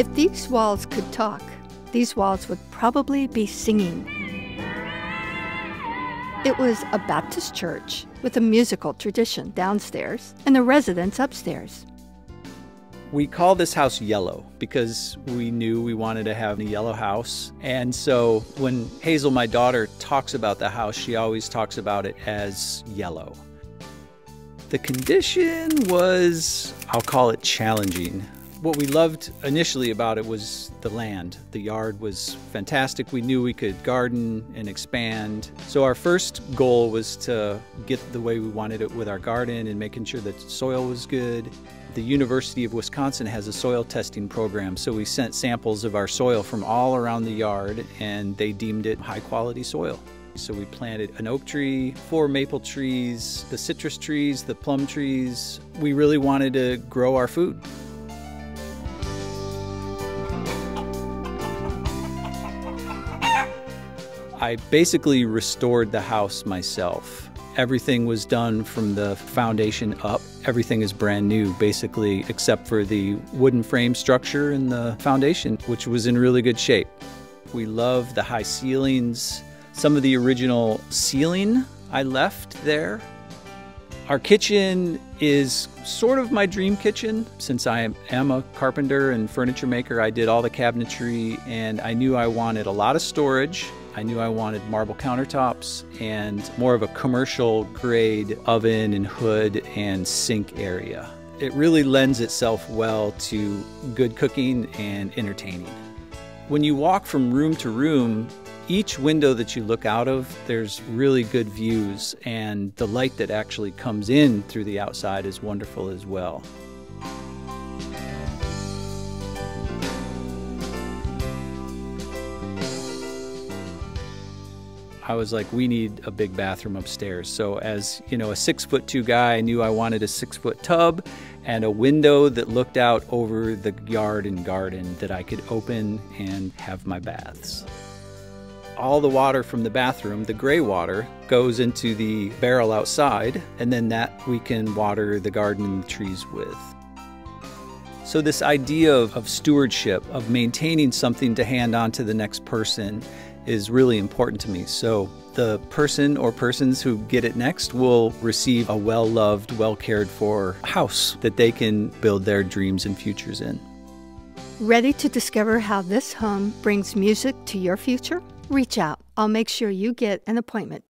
If these walls could talk, these walls would probably be singing. It was a Baptist church with a musical tradition downstairs and the residents upstairs. We call this house Yellow because we knew we wanted to have a yellow house. And so when Hazel, my daughter, talks about the house, she always talks about it as yellow. The condition was, I'll call it challenging. What we loved initially about it was the land. The yard was fantastic. We knew we could garden and expand. So our first goal was to get the way we wanted it with our garden and making sure that soil was good. The University of Wisconsin has a soil testing program, so we sent samples of our soil from all around the yard, and they deemed it high-quality soil. So we planted an oak tree, 4 maple trees, the citrus trees, the plum trees. We really wanted to grow our food. I basically restored the house myself. Everything was done from the foundation up. Everything is brand new, basically, except for the wooden frame structure and the foundation, which was in really good shape. We love the high ceilings. Some of the original ceiling I left there. Our kitchen is sort of my dream kitchen. Since I am a carpenter and furniture maker, I did all the cabinetry, and I knew I wanted a lot of storage. I knew I wanted marble countertops and more of a commercial grade oven and hood and sink area. It really lends itself well to good cooking and entertaining. When you walk from room to room, each window that you look out of, there's really good views, and the light that actually comes in through the outside is wonderful as well. I was like, we need a big bathroom upstairs. So as, you know, a 6'2" guy, I knew I wanted a 6-foot tub and a window that looked out over the yard and garden that I could open and have my baths. All the water from the bathroom, the gray water, goes into the barrel outside, and then that we can water the garden and the trees with. So this idea of stewardship, of maintaining something to hand on to the next person, is really important to me. So the person or persons who get it next will receive a well-loved, well-cared-for house that they can build their dreams and futures in. Ready to discover how this home brings music to your future? Reach out. I'll make sure you get an appointment.